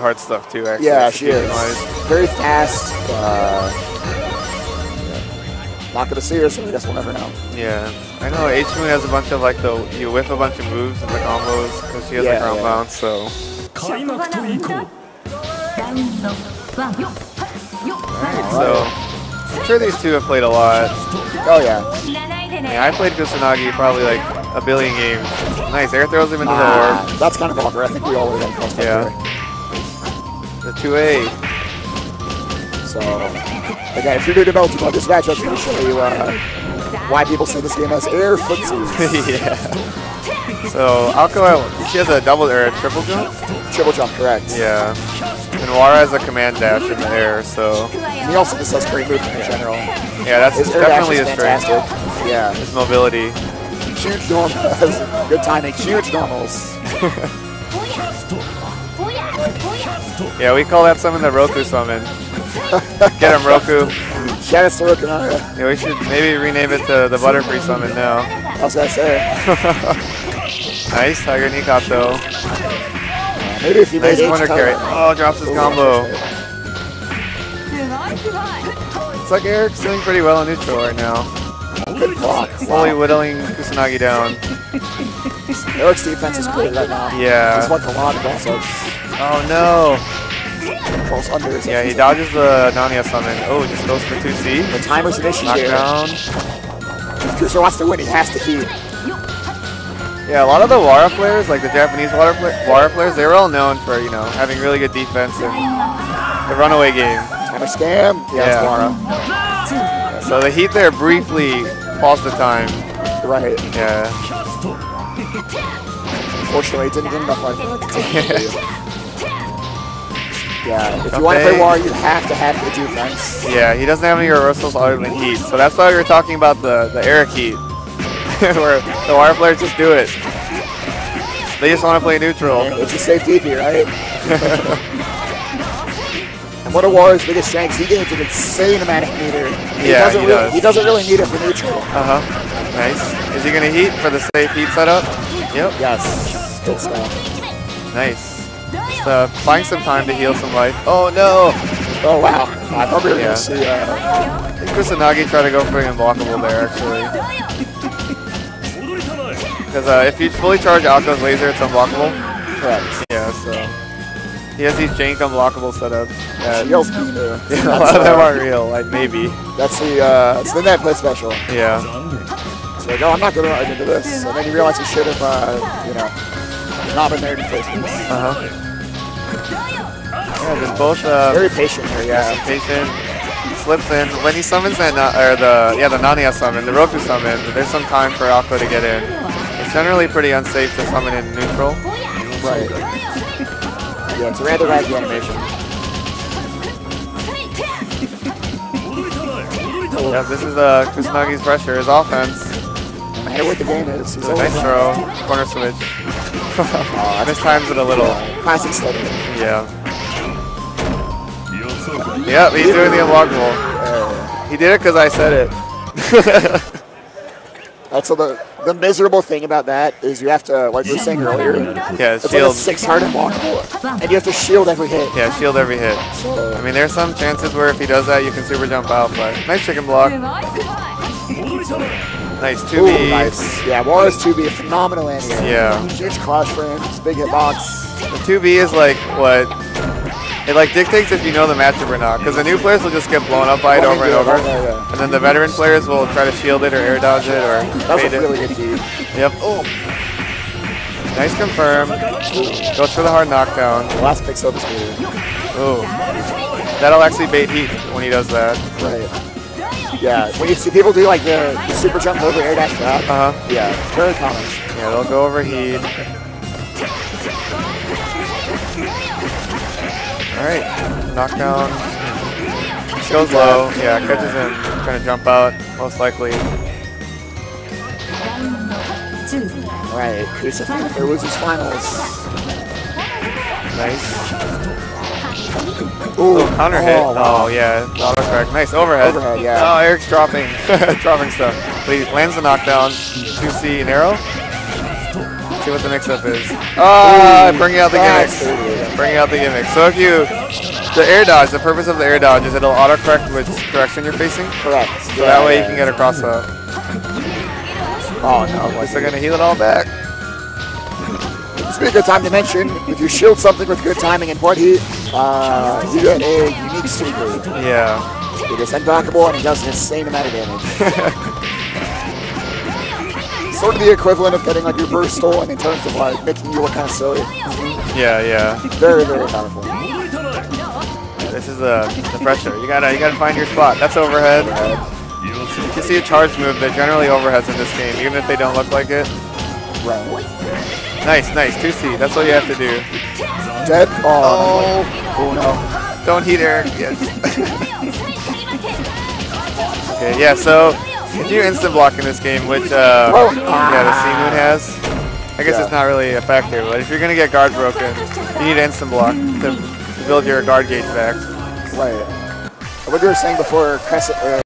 Hard stuff too, actually. Yeah, she is. Very fast. Yeah. Not gonna see her, so I guess we'll never know. Yeah, I know H-Moon has a bunch of you whiff a bunch of moves and the combos because she has like ground bounce, so. Alright, so I'm sure these two have played a lot. Oh yeah. I mean, I played Kusanagi probably like a billion games. Nice, air throws him into the orb. That's kind of awkward. I think we all would have crossed that. The 2A. So, again, if you're new to Melty about this match, I'm going to show you why people see this game as air footsies. So, Akko, she has a triple jump? Triple jump, correct. Yeah. And Wara has a command dash in the air, so. And he also just has great movement in general. Yeah, that's definitely his strength. Yeah. His mobility. Huge normals. Good timing. Huge normals. Yeah, we call that summon the Roku Summon. Get him, Roku. Shout out to Rokunaga. Yeah, we should maybe rename it to the Butterfree Summon now. I was going to say. Nice, Tiger Nikato. Maybe if you nice Wonder Carry. Oh, drops his combo. It's like Eric's doing pretty well in neutral right now. Good block. Slowly whittling Kusanagi down. Eric's defense is good right now. Yeah. He's won a lot of also. Oh no! Under yeah, he dodges the Nanaya summon. Oh, just goes for 2C. The timer's an issue here. If Kusa wants to win, he has to heal. Yeah, a lot of the Wara players, like the Japanese Wara players, they were all known for, you know, having really good defense and the runaway game. Timer scam? Yeah, Wara. Yeah, so the heat there briefly falls the time. Right. Yeah. Unfortunately, it didn't end up like that. Yeah, if you want to play Wara, you have to have the defense. Yeah, he doesn't have any reversals other than heat. So that's why we were talking about the Eric heat. Where the Wara players just do it. They just want to play neutral. Yeah, it's a safe DP, right? And one of Wara's biggest strengths, he gets an insane amount of meter. He doesn't really need it for neutral. Nice. Is he going to heat for the safe heat setup? Yep. Yes. Good stuff. Nice. Find some time to heal some life. Oh no! Oh wow! I thought we were gonna see. I think Kusanagi tried to go for an unblockable there actually. Because if you fully charge Akko's laser, it's unblockable. Correct. Yeah. So he has these jank unblockable setups. Yeah, a lot of them aren't real. Like maybe. That's the net play special. Yeah. It's like, oh, I'm not gonna run into this. And then you realize you should have, you know, not been there in the first place. Yeah, just both very patient here. Yeah, patient. Slips in when he summons that the Nanaya summon, the Roku summon. There's some time for Akko to get in. It's generally pretty unsafe to summon in neutral. Right. Yeah, it's a randomized animation. Yeah, this is Kusanagi's pressure, his offense. I hate what the game is. He's a nice throw, corner switch. I mistimes it a little. Classic stuff. Yeah. Yep, he's doing the unblockable. He did it because I said it. That's all the miserable thing about that is you have to, like we were saying earlier, it's shield. Like a 6-heart unblockable, and you have to shield every hit. Yeah, shield every hit. I mean, there's some chances where if he does that, you can super jump out, but nice chicken block. Nice 2B. Ooh, nice. Yeah, Wara's 2B, a phenomenal anime. Yeah. Huge clash frames, big hitbox. The 2B is like what? It like dictates if you know the matchup or not, because the new players will just get blown up by it over and over, and then the veteran players will try to shield it or air dodge it or fade it. Really good team. Yep. Oh. Nice confirm. Goes for the hard knockdown. The last pick up is good. Oh. That'll actually bait heat when he does that. Right. Yeah. When you see people do like the super jump over air dash back. Yeah. Very common. Yeah, they'll go over heat. Alright, knockdown, goes low, catches him, trying to jump out, most likely. Alright, Kusa there was his finals. Nice. Ooh, counter hit, wow. Auto crack, nice, overhead. Oh, Eric's dropping, dropping stuff. But he lands the knockdown, 2C and arrow. See what the mix-up is. Ah, bringing out the gimmicks. Bringing out the gimmicks. So if you, the air dodge, the purpose of the air dodge is it'll auto-correct which direction you're facing. Correct. So that way you can get a cross-up. Oh no, is it going to heal it all back? It's a good time to mention, if you shield something with good timing and port heat, you get a unique super. Yeah. It is unblockable and it does an insane amount of damage. Sort of the equivalent of getting like your burst stolen in terms of like making you look kind of silly. Yeah, yeah. Very, very powerful. Yeah, this is the pressure. You gotta find your spot. That's overhead. If you see a charge move, they're generally overheads in this game, even if they don't look like it. Right. Nice, nice. 2C. That's all you have to do. Dead. Oh, oh no. Don't heat Eric. Yes. Okay, yeah, so you do instant block in this game, which the Seamoon has. I guess it's not really effective, but if you're going to get guard broken, you need instant block to build your guard gauge back. Right. What you were saying before, Crescent